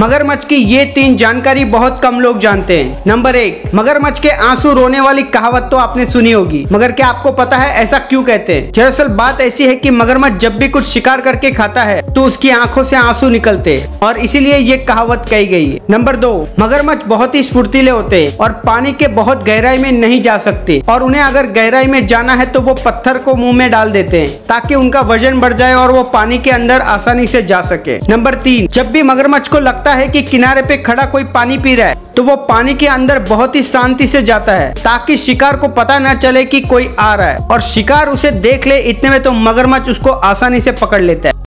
मगरमच्छ की ये तीन जानकारी बहुत कम लोग जानते हैं। नंबर 1, मगरमच्छ के आंसू रोने वाली कहावत तो आपने सुनी होगी, मगर क्या आपको पता है ऐसा क्यों कहते हैं? दरअसल बात ऐसी है कि मगरमच्छ जब भी कुछ शिकार करके खाता है तो उसकी आंखों से आंसू निकलते हैं और इसीलिए ये कहावत कही गई है। नंबर 2, मगरमच्छ बहुत ही स्फूर्तिले होते हैं और पानी के बहुत गहराई में नहीं जा सकते और उन्हें अगर गहराई में जाना है तो वो पत्थर को मुँह में डाल देते हैं ताकि उनका वजन बढ़ जाए और वो पानी के अंदर आसानी से जा सके। नंबर 3, जब भी मगरमच्छ को लगता है कि किनारे पे खड़ा कोई पानी पी रहा है तो वो पानी के अंदर बहुत ही शांति से जाता है ताकि शिकार को पता न चले कि कोई आ रहा है और शिकार उसे देख ले। इतने में तो मगरमच्छ उसको आसानी से पकड़ लेता है।